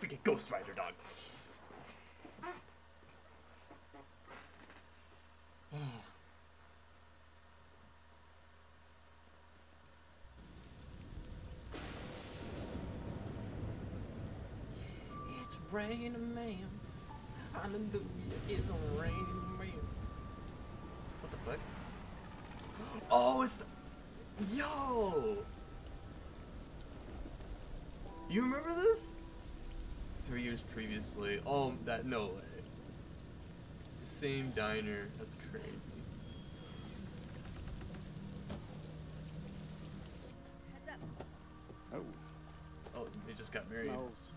Freaking Ghost Rider, dog. It's raining, man. Hallelujah, it's raining, man. What the fuck? Oh, it's the... Yo! You remember this? 3 years previously. Oh, that, no way. The same diner. That's crazy. Heads up. Oh. Oh, they just got married. Smells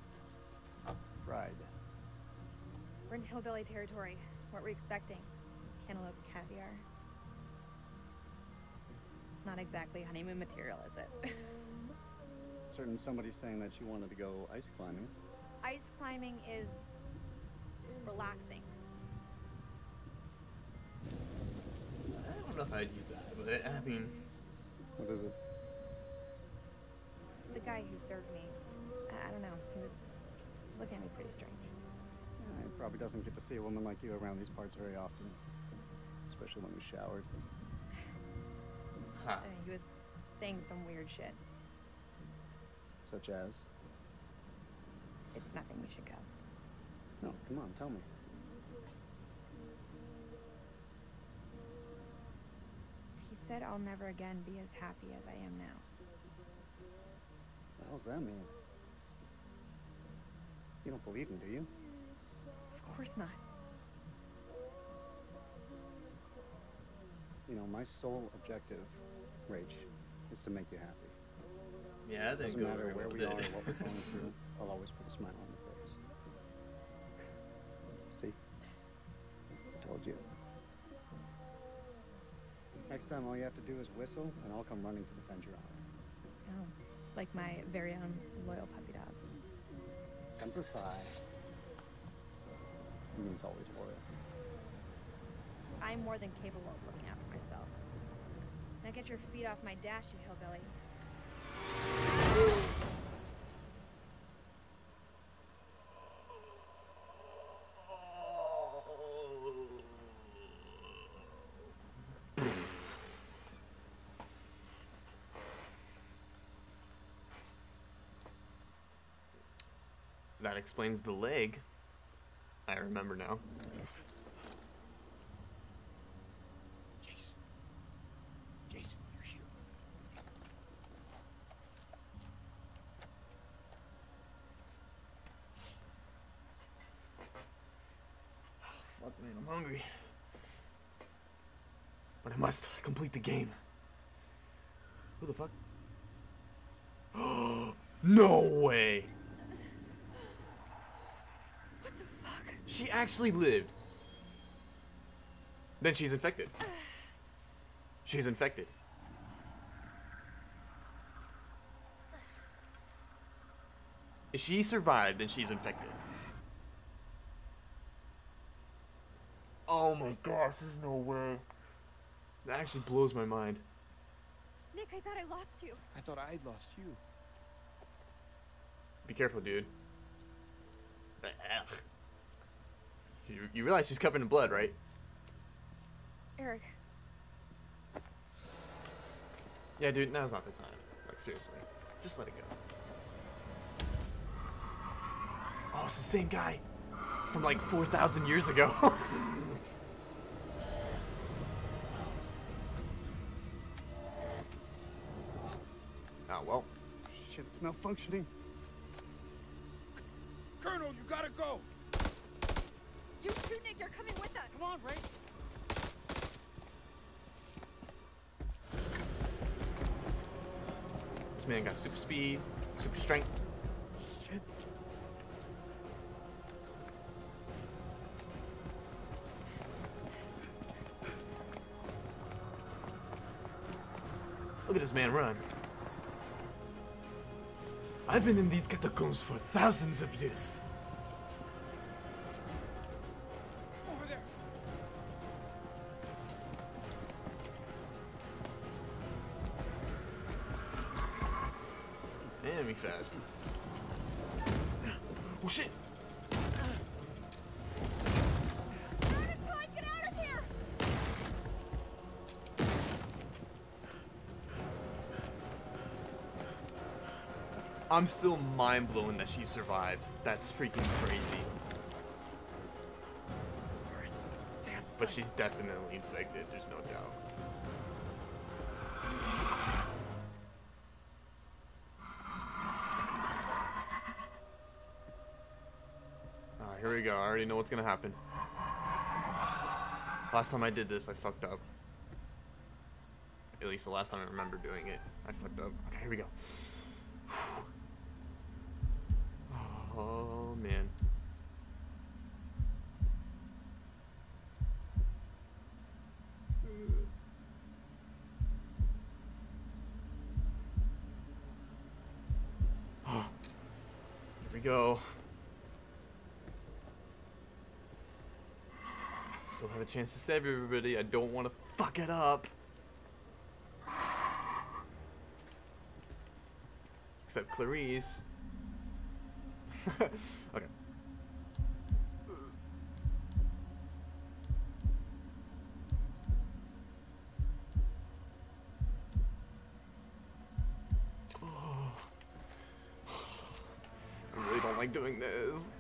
fried. We're in hillbilly territory. What were we expecting? Cantaloupe caviar. Not exactly honeymoon material, is it? Certain somebody's saying that she wanted to go ice climbing. Ice climbing is relaxing. I don't know if I'd use that, but I mean... What is it? The guy who served me, I don't know, he was looking at me pretty strange. Yeah, he probably doesn't get to see a woman like you around these parts very often. Especially when you showered. Huh. He was saying some weird shit. Such as? It's nothing, we should go. No, come on, tell me. He said I'll never again be as happy as I am now. What the hell's that mean? You don't believe him, do you? Of course not. You know, my sole objective, Rach, is to make you happy. Yeah, that doesn't matter where we are or what we're going through. I'll always put a smile on your face. See? I told you. Next time, all you have to do is whistle, and I'll come running to defend your honor. Oh, like my very own loyal puppy dog. Semper Fi. It means always loyal. I'm more than capable of looking after myself. Now get your feet off my dash, you hillbilly. That explains the leg. I remember now. The game. Who the fuck? No way! What the fuck? She actually lived. Then she's infected. She's infected. If she survived, then she's infected. Oh my gosh, there's no way. That actually blows my mind. Nick, I thought I lost you. I thought I'd lost you. Be careful, dude. You realize she's covered in blood, right? Eric. Yeah, dude, now's not the time. Like, seriously. Just let it go. Oh, it's the same guy from like 4,000 years ago. Well, shit, it's malfunctioning. Colonel, you gotta go. You too, Nick, you're coming with us. Come on, Ray. This man got super speed, super strength. Shit. Look at this man run. I've been in these catacombs for thousands of years. Over there. Damn, we fast. shit. I'm still mind-blown that she survived. That's freaking crazy. But she's definitely infected, there's no doubt. Alright, here we go. I already know what's gonna happen. Last time I did this, I fucked up. At least the last time I remember doing it, I fucked up. Okay, here we go. Oh, man. Here we go. Still have a chance to save everybody. I don't want to fuck it up. Except Clarice. Okay. Oh. I really don't like doing this.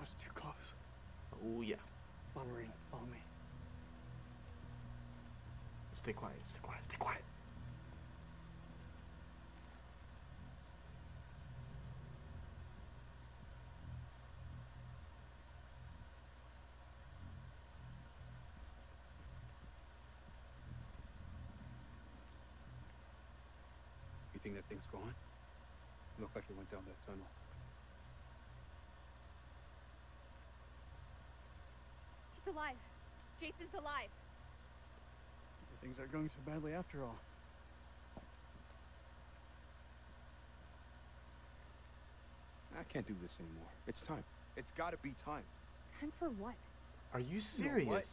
Was too close. Oh yeah. Marine, follow me. Stay quiet. Stay quiet. Stay quiet. You think that thing's gone? Looked like it went down that tunnel. Alive. Jason's alive. Things aren't going so badly after all. I can't do this anymore. It's time. It's got to be time. Time for what? Are you serious? You know what?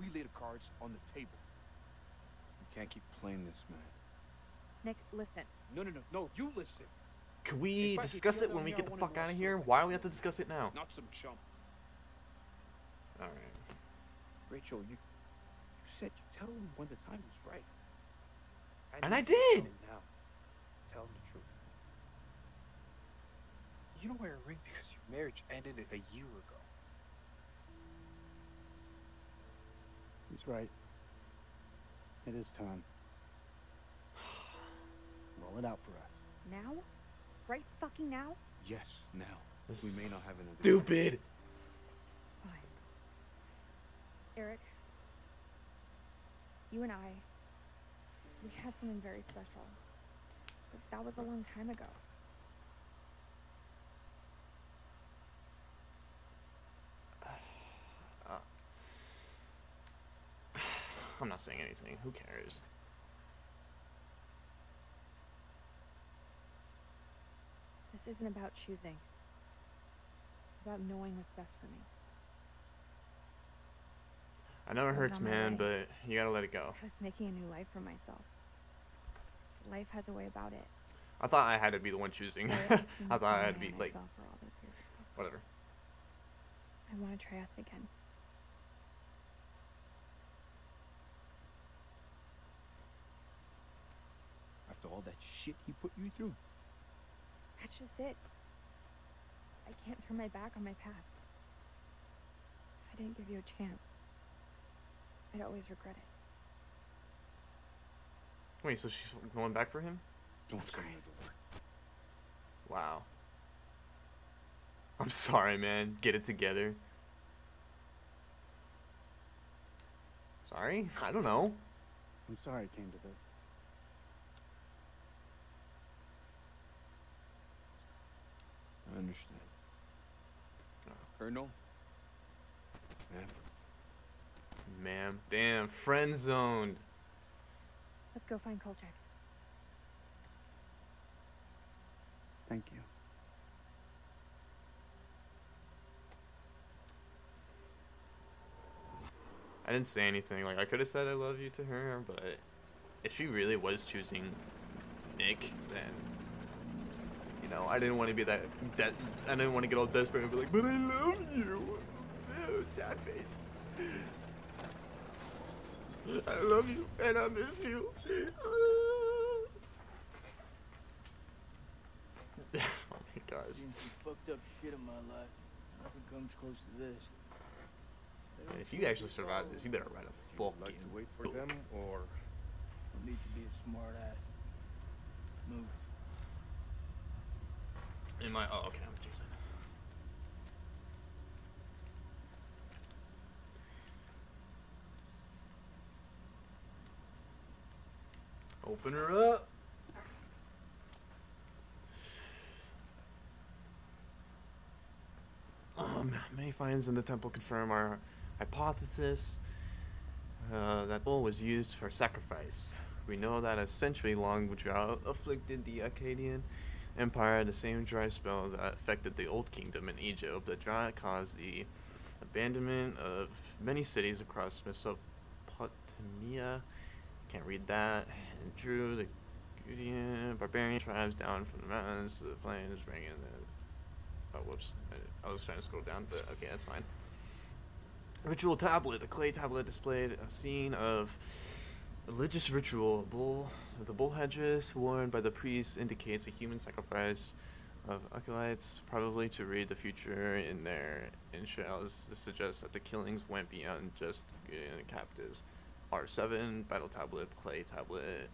We lay the cards on the table. You can't keep playing this, man. Nick, listen. No, you listen. Can we discuss it when we get the fuck out of here? Why do we have to discuss it now? Not some chump. All right. Rachel, you said you tell him when the time is right. And I did! Now, tell him the truth. You don't wear a ring because your marriage ended a year ago. He's right. It is time. Roll it out for us. Now? Right fucking now? Yes, now. We may not have another. Stupid! Eric, you and I, we had something very special, but that was a long time ago. I'm not saying anything. Who cares? This isn't about choosing. It's about knowing what's best for me. I know it hurts, man, but you gotta let it go. I was making a new life for myself. Life has a way about it. I thought I had to be the one choosing. I thought I had to be, like, whatever. I want to try us again. After all that shit he put you through. That's just it. I can't turn my back on my past. If I didn't give you a chance, I'd always regret it. Wait, so she's going back for him? That's crazy. Wow. I'm sorry, man. Get it together. Sorry? I don't know. I'm sorry it came to this. Commissioner. Colonel? Ma'am. Ma'am. Damn, friend zoned. Let's go find Kolchak. Thank you. I didn't say anything. Like, I could have said I love you to her, but if she really was choosing Nick, then, you know, I didn't want to be that, I didn't want to get all desperate and be like, but I love you. Oh, sad face. I love you and I miss you. Oh my God. I've seen some fucked up shit in my life. Nothing comes close to this. Man, if you actually survive this, you better write a fucking book. Wait for them, or you need to be a smart ass. Move. Am I? Oh, okay. I'm Jason. Open her up. Many finds in the temple confirm our hypothesis that bull was used for sacrifice. We know that a century-long drought afflicted the Akkadian Empire, the same dry spell that affected the Old Kingdom in Egypt. The drought caused the abandonment of many cities across Mesopotamia. Can't read that. And drew the Gutian barbarian tribes down from the mountains to the plains, bringing the... Oh, whoops. I was trying to scroll down, but okay, that's fine. Ritual tablet. The clay tablet displayed a scene of religious ritual. The bull headdress worn by the priest indicates a human sacrifice of acolytes, probably to read the future in their entrails. This suggests that the killings went beyond just captives. R7, battle tablet, clay tablet.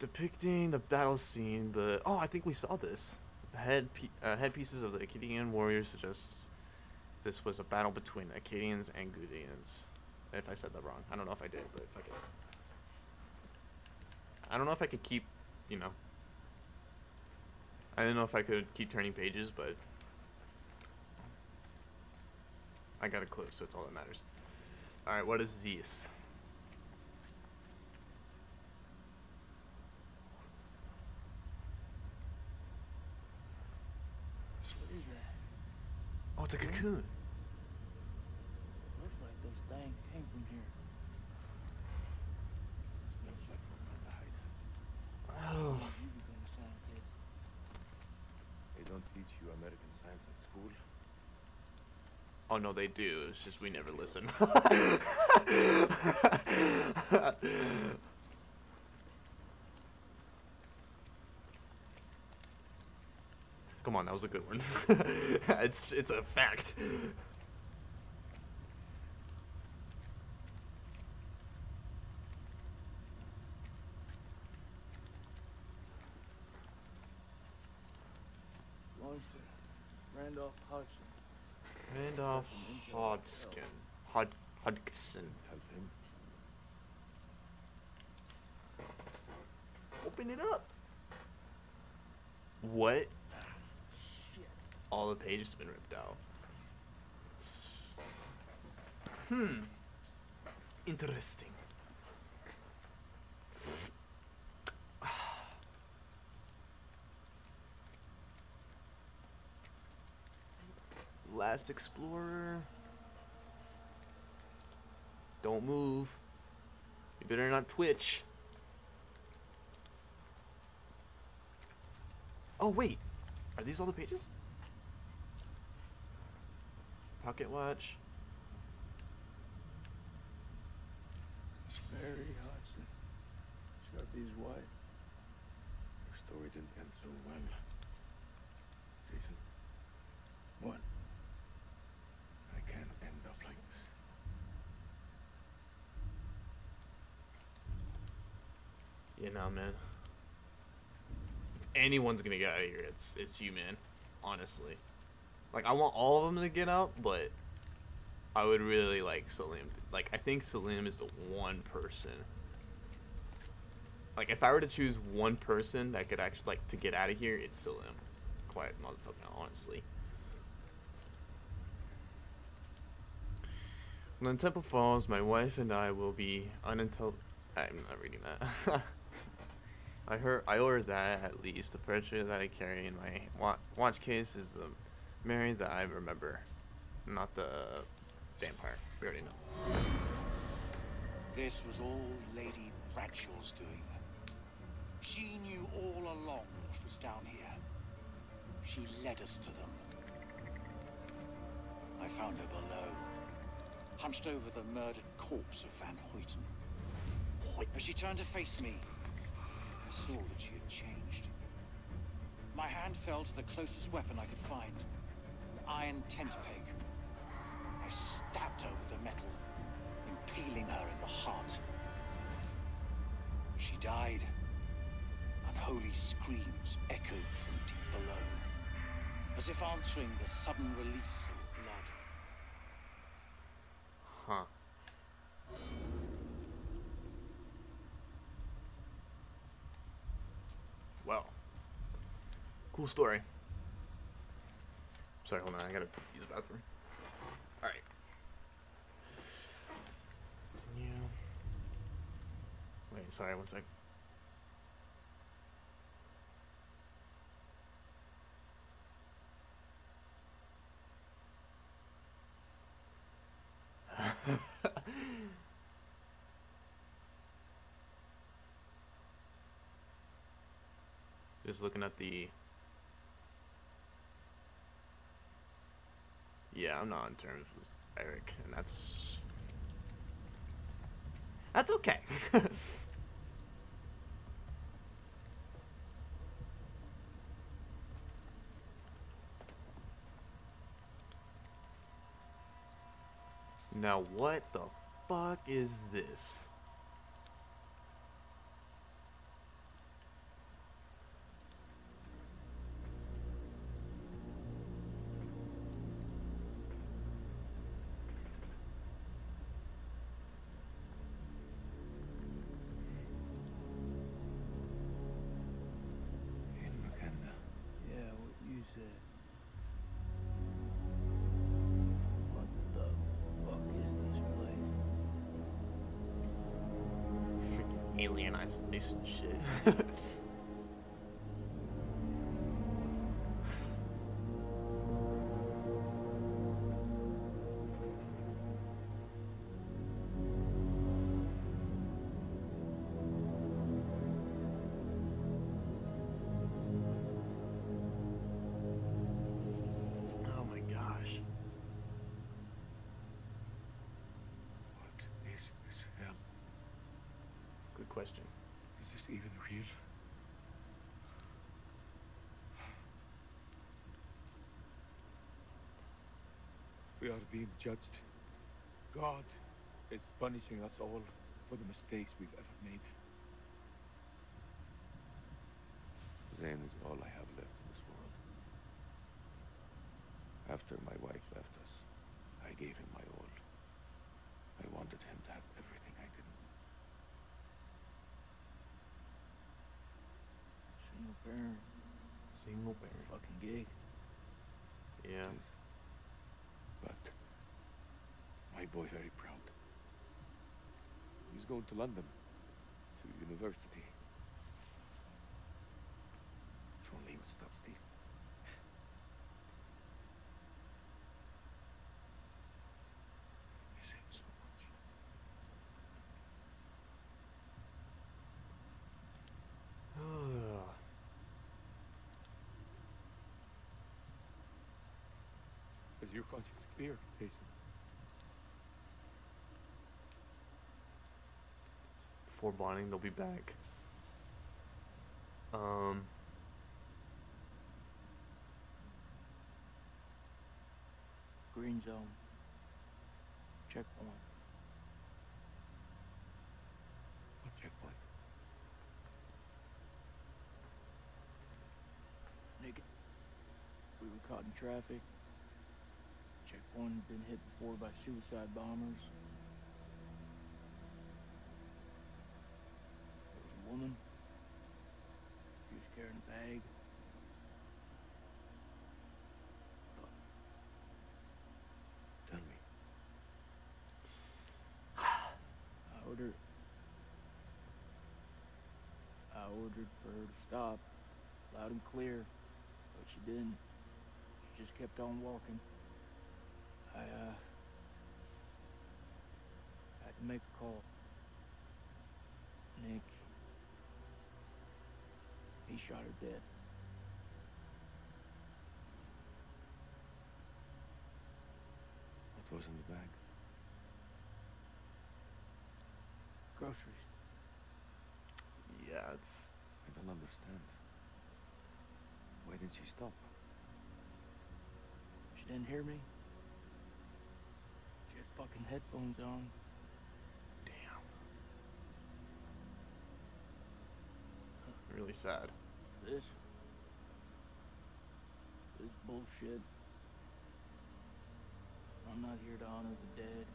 Depicting the battle scene, the... Oh, I think we saw this. Headpieces of the Akkadian warriors suggests this was a battle between Akkadians and Gutians. If I said that wrong. I don't know if I did, but if I did. I don't know if I could keep, you know. I don't know if I could keep turning pages, but I got it close, so it's all that matters. Alright, what is this? What is that? Oh, it's a cocoon. Looks like those things came from here. Smells like formaldehyde. Oh. They don't teach you American science at school. Oh no, they do. It's just we never listen. Come on, that was a good one. It's a fact. Randolph Hodgson. Randolph Hodgson. Hodgson. Open it up. What? Shit. All the pages have been ripped out. It's... Hmm. Interesting. Last explorer. Don't move. You better not twitch. Oh wait, are these all the pages? Pocket watch. Mary Hodgson. Sharpie's wife. Her story didn't end so well. Jason. What? Yeah, nah, man. If anyone's gonna get out of here, it's you, man. Honestly, like I want all of them to get out, but I would really like Salim. Like I think Salim is the one person. Like if I were to choose one person that could actually like to get out of here, it's Salim. quiet motherfucker, honestly. When the temple falls, my wife and I will be unintel. I'm not reading that. I ordered that, at least. The purchase that I carry in my watch case is the Mary that I remember, not the vampire. We already know. This was all Lady Bradshaw's doing. She knew all along what was down here. She led us to them. I found her below, hunched over the murdered corpse of Van Huyten. As she turned to face me, I saw that she had changed. My hand fell to the closest weapon I could find, an iron tent peg. I stabbed her with the metal, impaling her in the heart. She died. Unholy screams echoed from deep below, as if answering the sudden release of blood. Huh. Well. Cool story. Sorry, hold on, I gotta use the bathroom. Alright. Continue. Wait, sorry, one sec. Just looking at the... Yeah, I'm not on terms with Eric, and that's... That's okay. Now what the fuck is this? Alien isolation shit. Question. Is this even real? We are being judged. God is punishing us all for the mistakes we've ever made. Zayn is all I have left in this world. After my wife left us, I gave him my all. I wanted him to have everything I didn't. Single parent. Fucking gig. Yeah. But my boy very proud. He's going to London. To university. If only he would stop stealing. I miss him so much. Your conscience clear, Jason? Before bonding, they'll be back. Green zone. Checkpoint. What checkpoint? Nigga. We were caught in traffic. One had been hit before by suicide bombers. There was a woman. She was carrying a bag. ordered for her to stop, loud and clear, but she didn't. She just kept on walking. I had to make a call. Nick, he shot her dead. What was in the bag? Groceries. Yeah, it's... I don't understand. Why didn't she stop? She didn't hear me. She had fucking headphones on. Damn. Really sad. This bullshit. I'm not here to honor the dead.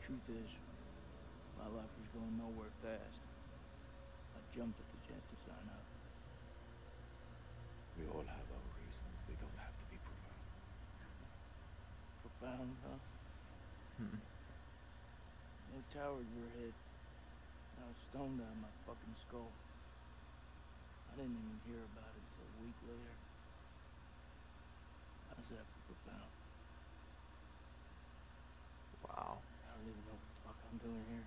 Truth is, my life was going nowhere fast. I jumped at the chance to sign up. We all have our reasons. They don't have to be profound. Profound, huh? Hmm. No tower in your head. I was stoned out of my fucking skull. I didn't even hear about it until a week later. How's that for profound? Wow. I don't even know what the fuck I'm doing here.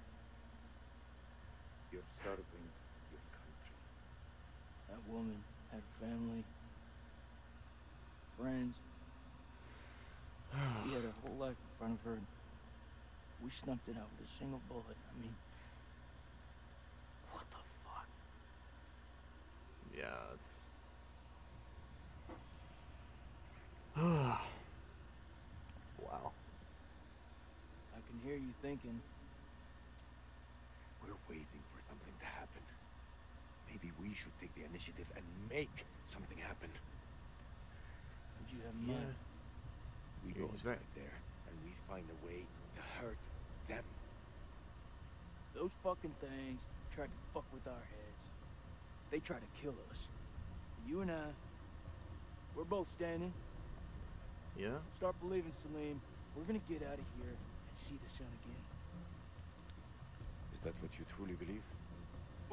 You're serving your country. That woman had family, friends. She had her whole life in front of her. And we snuffed it out with a single bullet. I mean, what the fuck? Yeah, it's... Wow. I can hear you thinking. We're waiting for something to happen. Maybe we should take the initiative and make something happen. Would you have mine? We go inside there and we find a way to hurt them. Those fucking things tried to fuck with our heads. They tried to kill us. You and I, we're both standing. Yeah? Start believing, Salim. We're gonna get out of here and see the sun again. Is that what you truly believe?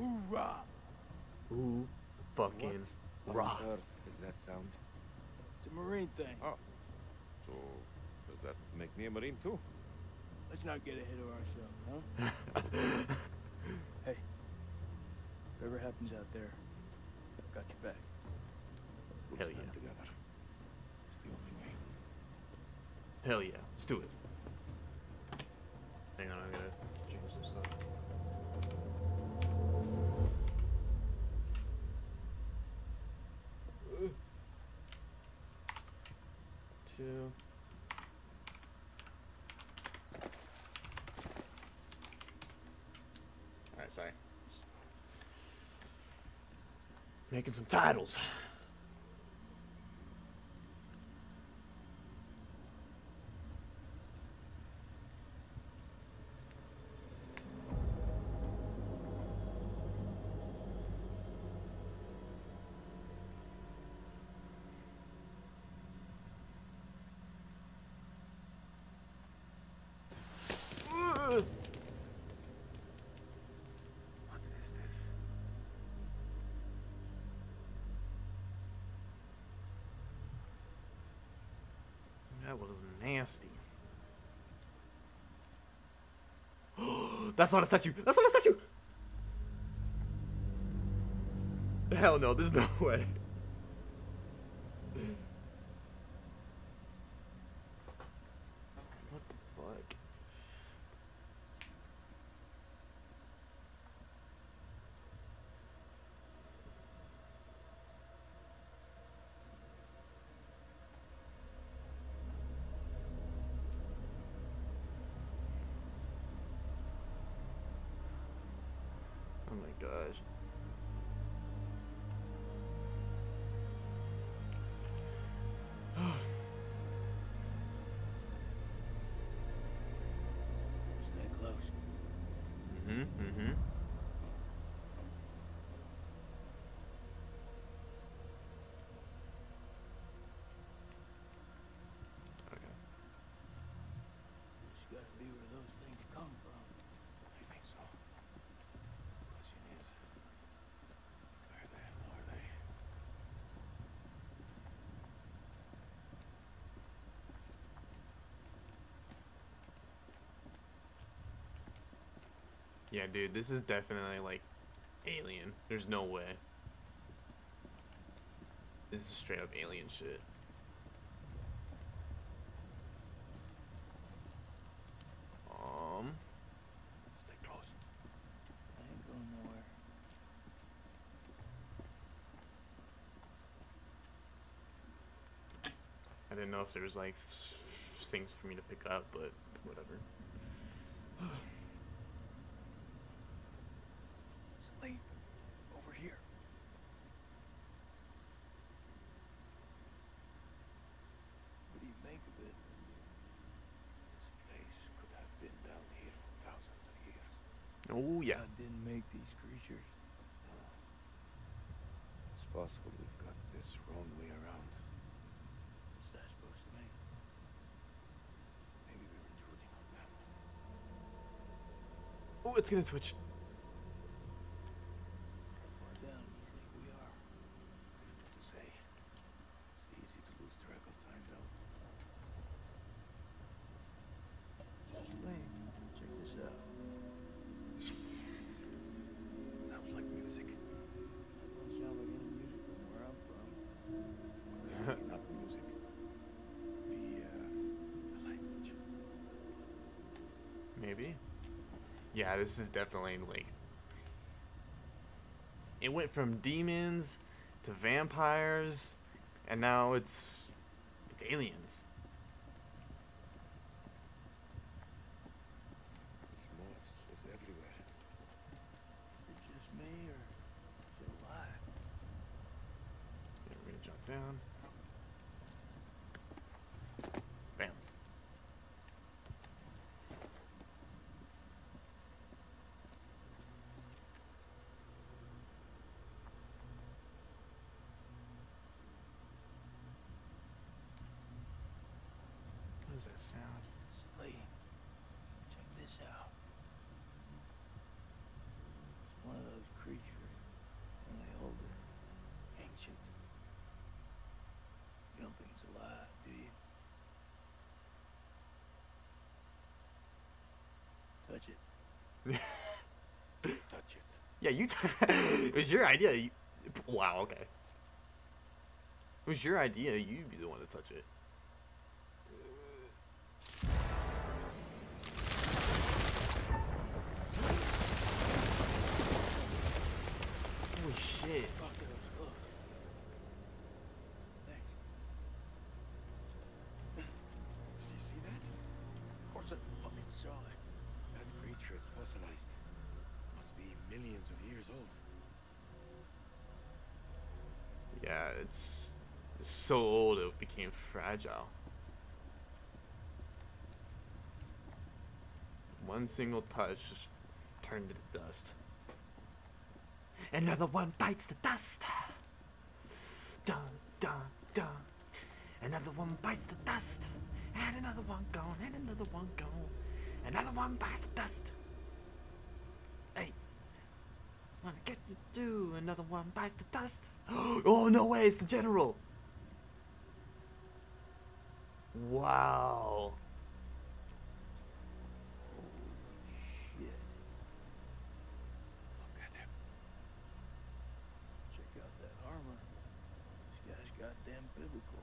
Ooh-rah! Ooh, fucking rah! What on earth is that sound? It's a marine thing. Oh. So, does that make me a marine too? Let's not get ahead of ourselves, huh? Hey, whatever happens out there, I've got your back. We'll Hell stand yeah. together. Hell yeah, let's do it. Hang on, I'm gonna change some stuff. Two. Alright, sorry. Just making some titles. That was nasty. That's not a statue. That's not a statue. Hell no. There's no way. What the fuck? Gosh. Stay close. Mm-hmm, mm-hmm. Yeah, dude, this is definitely, like, alien. There's no way. This is straight up alien shit. Stay close. I ain't going nowhere. I didn't know if there was, like, things for me to pick up, but whatever. Slate, over here. What do you make of it? This place could have been down here for thousands of years. Oh yeah. God didn't make these creatures. No. It's possible we've got this wrong way around. What's that supposed to mean? Oh, it's gonna twitch. How far down do you think we are? Difficult to say. It's easy to lose track of time, though. Wait, check this out. Sounds like music. It doesn't sound like any music from where I'm from. Well, not the music. The language. Maybe. Yeah, this is definitely, like, it went from demons to vampires, and now it's aliens. It's moths, it's everywhere. Is it just me, or is it alive? Yeah, we're gonna jump down. What does that sound? Slee, check this out. It's one of those creatures, and they hold it. Ancient. You don't think it's alive, do you? Touch it. Touch it. Yeah, you. It was your idea. Wow. Okay. It was your idea. You'd be the one to touch it. Holy shit. Thanks. Did you see that? Of course I fucking saw it. That creature is fossilized. Must be millions of years old. Yeah, it's so old it became fragile. One single touch just turned it to dust. Another one bites the dust. Dun, dun, dun. Another one bites the dust. And another one gone, and another one gone. Another one bites the dust. Hey. Wanna get you too. Another one bites the dust. Oh, no way. It's the general. Wow. Biblical.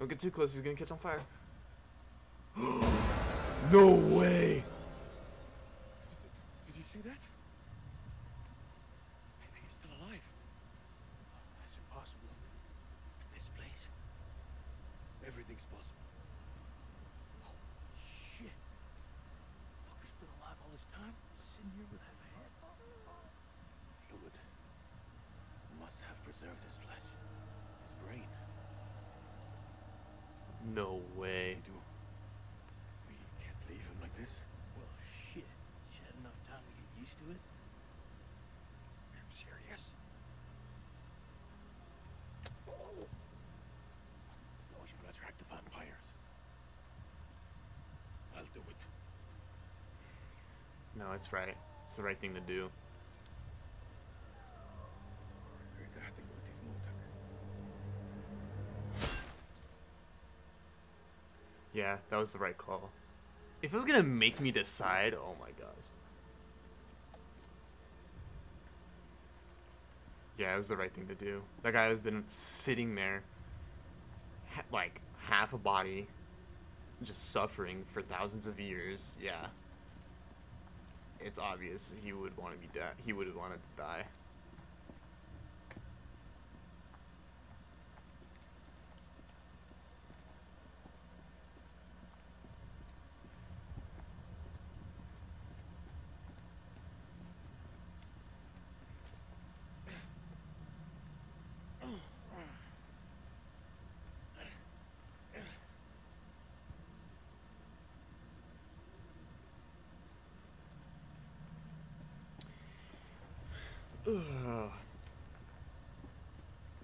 Don't get too close, he's gonna catch on fire. No way! Did you see that? I think it's still alive. Oh, that's impossible. In this place, everything's possible. Oh, shit. Fucker's been alive all this time, just sitting here with half a head. Fluid. Must have preserved his flesh, his brain. No way. We can't leave him like this. Well, shit. She had enough time to get used to it. I'm serious. Oh. No, she will attract the vampires. I'll do it. No, it's right. It's the right thing to do. Yeah, that was the right call. If it was gonna make me decide, oh my gosh. Yeah, it was the right thing to do. That guy has been sitting there, like, half a body, just suffering for thousands of years. Yeah. It's obvious he would want to be dead. He would have wanted to die.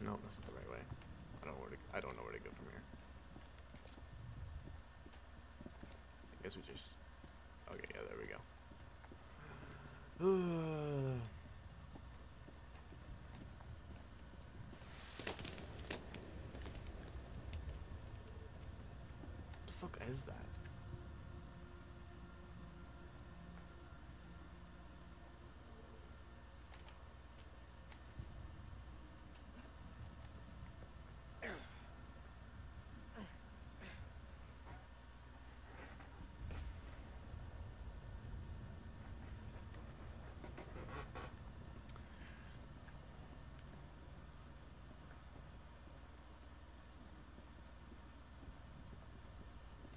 No, that's not the right way. I don't know where to go from here. I guess we just. Okay, yeah, there we go. The fuck is that?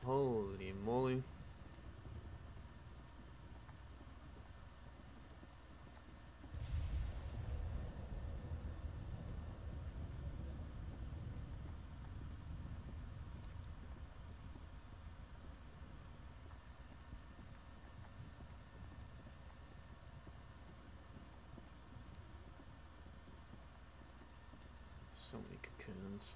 Holy moly. So many cocoons.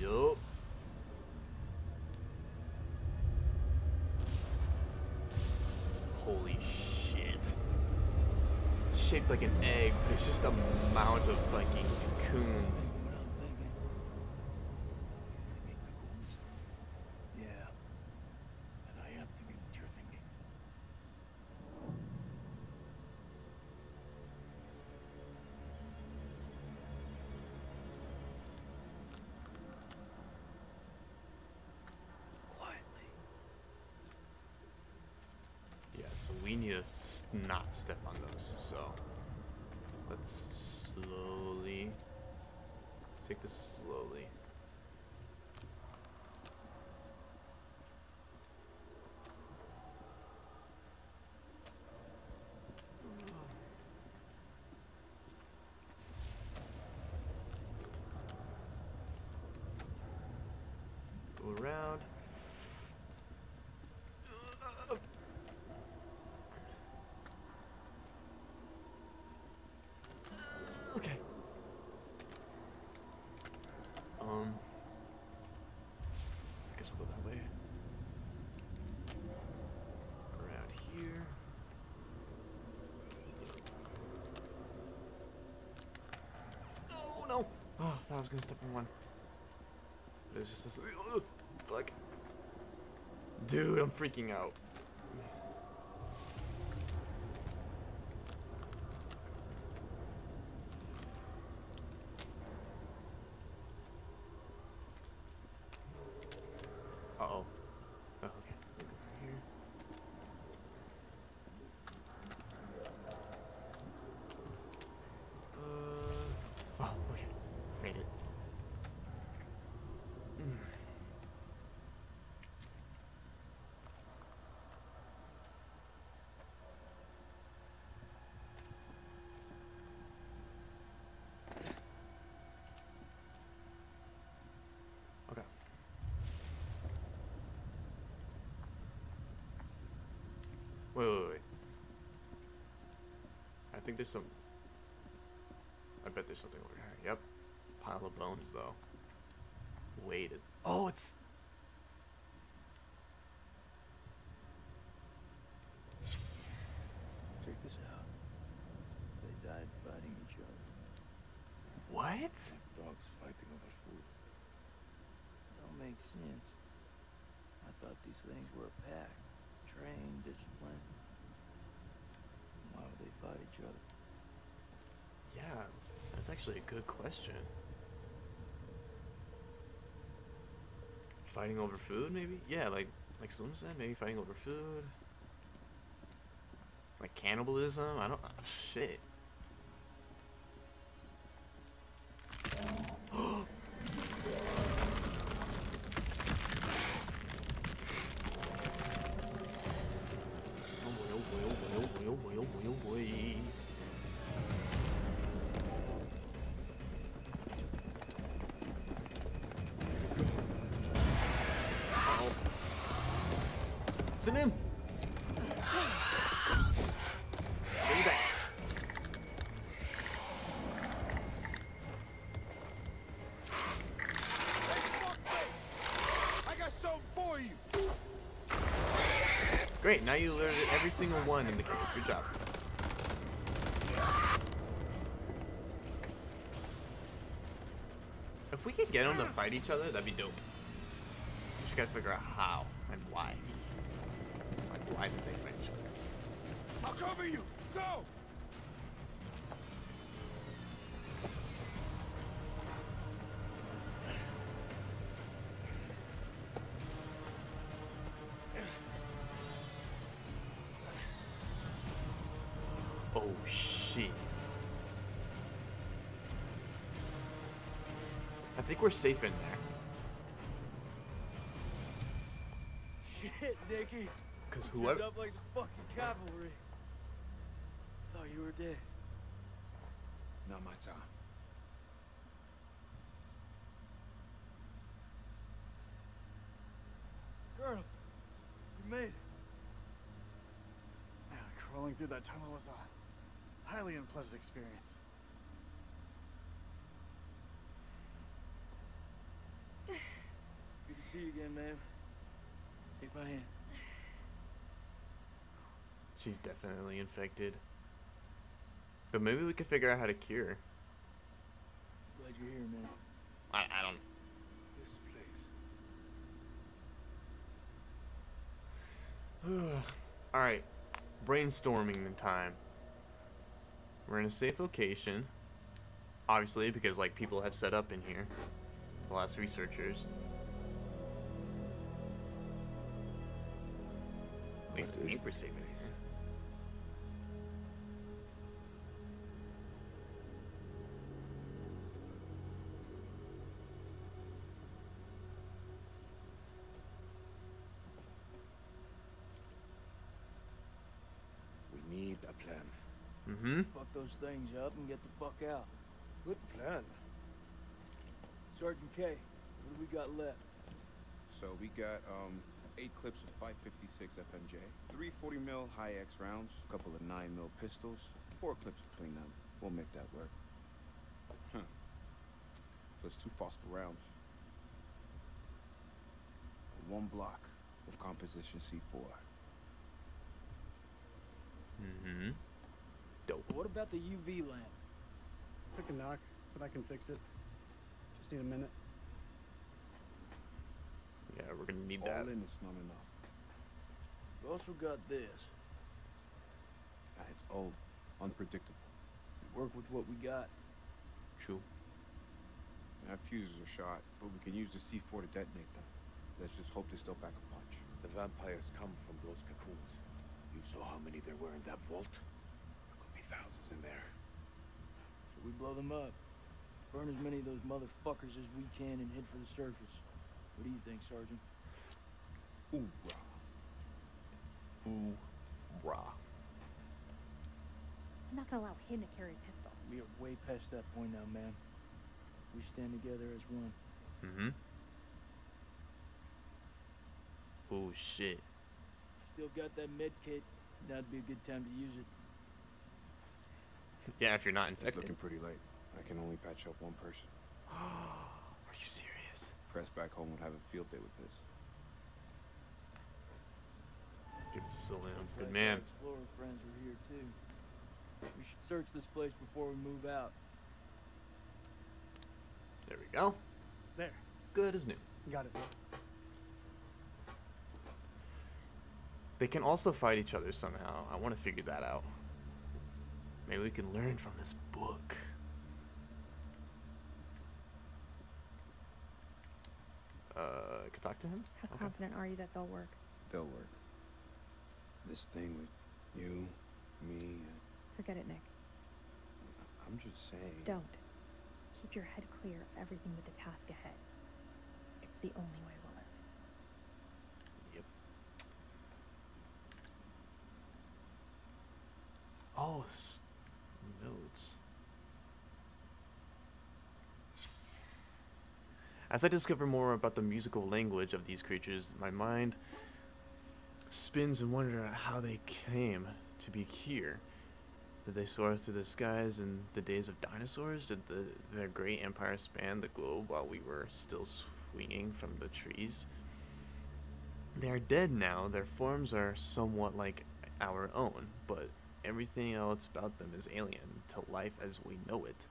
Yup. Holy shit. Shaped like an egg. It's just a mound of fucking cocoons. So we need to not step on those, so let's slowly, let's take this slowly. Go around. I was gonna step on one. It was just this. Oh, fuck. Dude, I'm freaking out. Uh oh. Oh, okay. It goes in here. Wait. I think there's some. I bet there's something over here. Yep. Pile of bones, though. Wait. Oh, it's... Check this out. They died fighting each other. What? Like dogs fighting over food. Don't make sense. I thought these things were a pack. Trained, disciplined. Why would they fight each other? Yeah, that's actually a good question. Fighting over food, maybe? Yeah, like Slim said, maybe fighting over food. Like cannibalism? I don't... Oh, shit. Him. Bring it back. I got something for you. Great, now you learned every single one in the game. Good job. If we could get them to fight each other, that'd be dope. We just gotta figure out how and why. Why did they fight each other? I'll cover you! Go! Oh, shit. I think we're safe in there. Shit, Nicky. Cause whoever up like fucking cavalry. Thought you were dead. Not my time. Colonel, you made it. Man, crawling through that tunnel was a highly unpleasant experience. Good to see you again, man. Take my hand. She's definitely infected. But maybe we could figure out how to cure. Glad you're here, man. I don't... This place. Alright. Brainstorming time. We're in a safe location. Obviously, because, like, people have set up in here. The last researchers. At least I think we're safe in here. Fuck those things up and get the fuck out. Good plan. Sergeant K, what do we got left? So we got 8 clips of .556 FMJ, 3 40mm high-X rounds, a couple of 9mm pistols, 4 clips between them. We'll make that work. Huh. Plus 2 Foster rounds. 1 block of composition C4. Mm-hmm. Dope. What about the UV lamp? Took a knock, but I can fix it. Just need a minute. Yeah, we're gonna need that. All in is not enough. We also got this. It's old, unpredictable. We work with what we got. True. Our fuses are shot, but we can use the C4 to detonate them. Let's just hope they still back a punch. The vampires come from those cocoons. You saw how many there were in that vault? Thousands in there. So we blow them up. Burn as many of those motherfuckers as we can and head for the surface. What do you think, Sergeant? Ooh-rah. Ooh-rah. I'm not gonna allow him to carry a pistol. We are way past that point now, man. We stand together as one. Mm-hmm. Oh, shit. Still got that med kit. That'd be a good time to use it. Yeah, if you're not infected. It's looking pretty late. I can only patch up one person. Are you serious? Press back home would have a field day with this. Good Salim. Good man. Explorer friends are here too. We should search this place before we move out. There we go. There. Good as new. Got it. They can also fight each other somehow. I want to figure that out. Maybe we can learn from this book. I could talk to him? How confident are you that they'll work? They'll work. This thing with you, me... Forget it, Nick. I'm just saying... Don't. Keep your head clear of everything but the task ahead. It's the only way we'll live. Yep. Oh, notes. As I discover more about the musical language of these creatures, my mind spins and wonder how they came to be here. Did they soar through the skies in the days of dinosaurs? Did their great empire span the globe while we were still swinging from the trees? They are dead now. Their forms are somewhat like our own, but everything else about them is alien to life as we know it.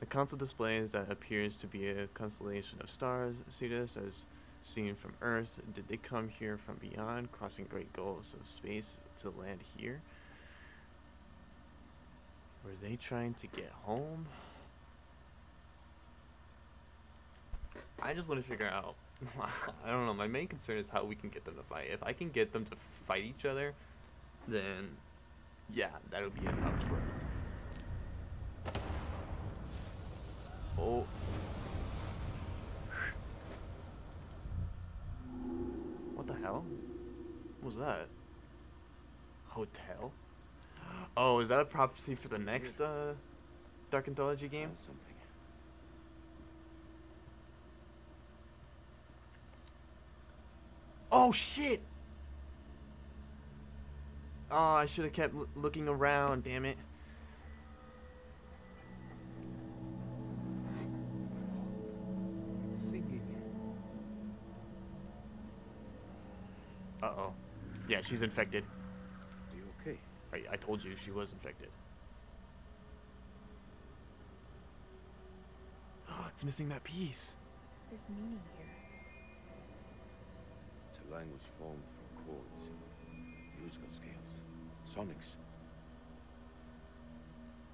The console displays that appears to be a constellation of stars, Cetus, as seen from Earth. Did they come here from beyond, crossing great gulfs of space to land here? Were they trying to get home? I just want to figure out. I don't know. My main concern is how we can get them to fight. If I can get them to fight each other, then yeah, that'll be enough for it. Oh. What the hell? What was that? Hotel? Oh, is that a prophecy for the next Dark Anthology game? Something. Oh shit! Oh, I should have kept looking around. Damn it! It's singing. Uh oh. Yeah, she's infected. I told you she was infected. Oh, it's missing that piece. There's meaning here. It's a language formed from chords, musical scales, sonics.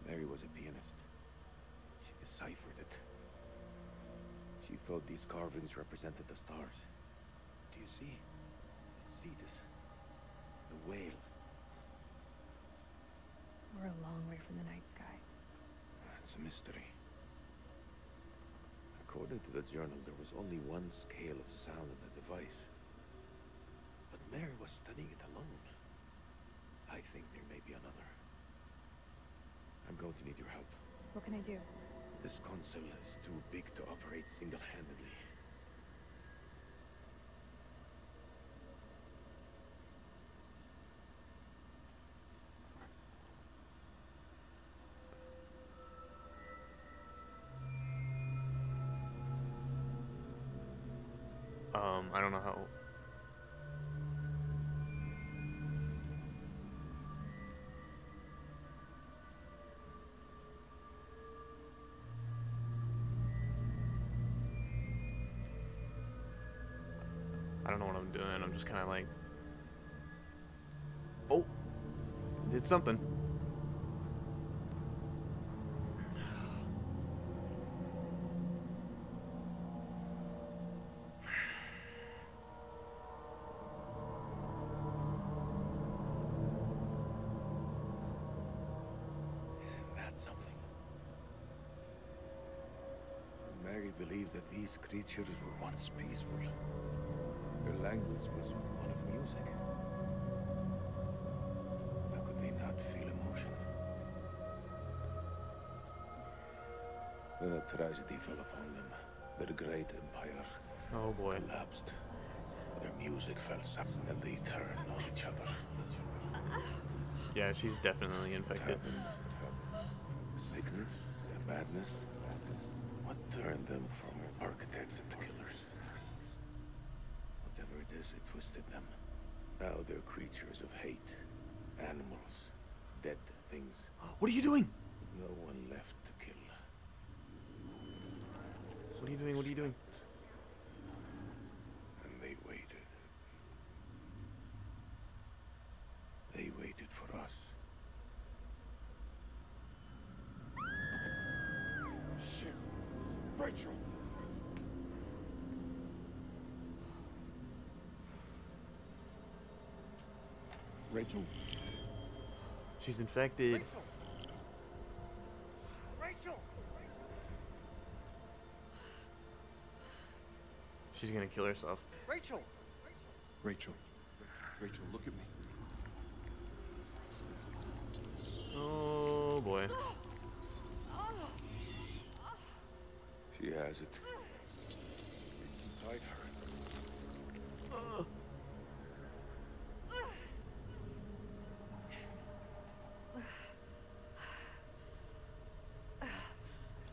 Mary was a pianist. She deciphered it. She thought these carvings represented the stars. Do you see? It's Cetus, the whale. We're a long way from the night sky. It's a mystery. According to the journal, there was only one scale of sound in the device. But Mary was studying it alone. I think there may be another. I'm going to need your help. What can I do? This console is too big to operate single-handedly. I don't know how. I don't know what I'm doing. I'm just kind of like. Oh, did something. These creatures were once peaceful. Their language was one of music. How could they not feel emotion? Then a tragedy fell upon them. Their great empire collapsed. Their music fell silent and they turned on each other. Yeah, she's definitely infected. Sickness? madness? What turned them from architects into killers? Whatever it is, it twisted them. Now they're creatures of hate. Animals. Dead things. What are you doing? No one left to kill. What are you doing? What are you doing? And they waited. They waited for us. Shit. Rachel. Rachel? She's infected. Rachel. She's gonna kill herself. Rachel! Rachel. Rachel, look at me. Oh boy. She has it. It's inside her.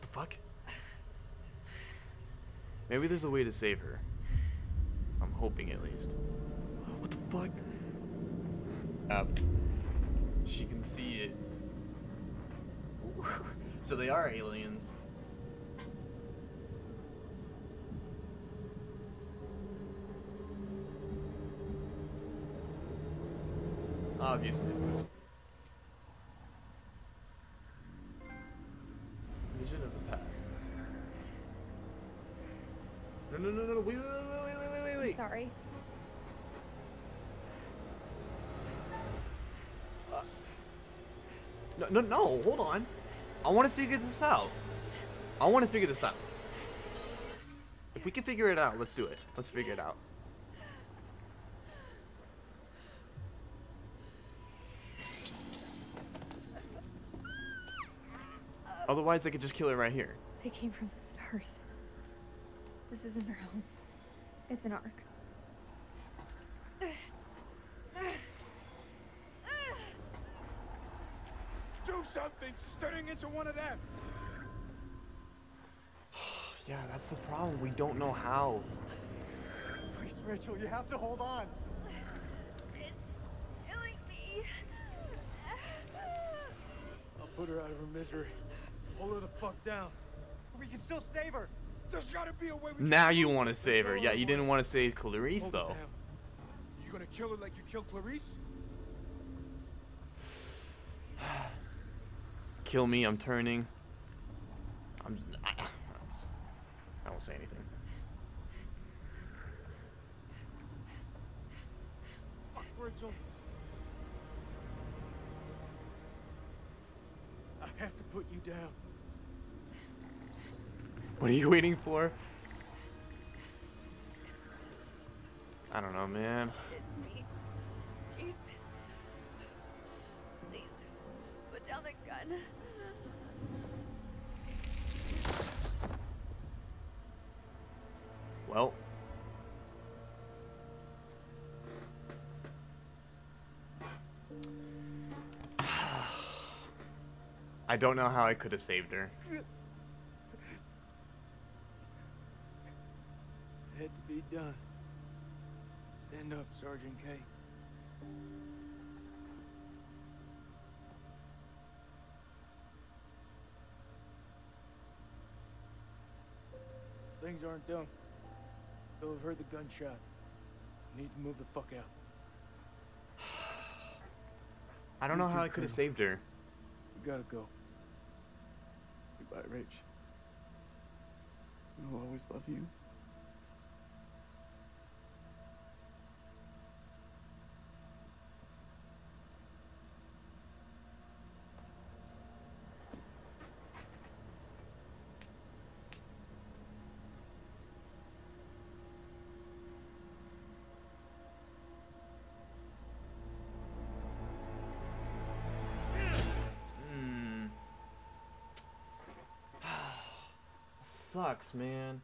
What the fuck? Maybe there's a way to save her. I'm hoping, at least. What the fuck? She can see it. So they are aliens. Obviously. Vision of the past. No, wait. Sorry. No, hold on. I want to figure this out. If we can figure it out, let's do it. Let's figure it out. Otherwise, they could just kill it right here. They came from the stars. This isn't their home. It's an ark. Do something! She's turning into one of them! Yeah, that's the problem. We don't know how. Please, Rachel, you have to hold on. It's killing me. I'll put her out of her misery. Hold her the fuck down. We can still save her. There's gotta be a way. Now you want to save her. Yeah, you didn't want to save Clarice, though. You gonna kill her like you killed Clarice? Kill me, I'm turning. I won't say anything. Fuck, Rachel. I have to put you down. What are you waiting for? I don't know, man. It's me. Jason. Please, put down the gun. Well. I don't know how I could have saved her. Had to be done. Stand up, Sergeant K. These things aren't done. They'll have heard the gunshot. You need to move the fuck out. I don't know how I could have saved her. We gotta go. Goodbye, Rich. We'll always love you. Sucks, man.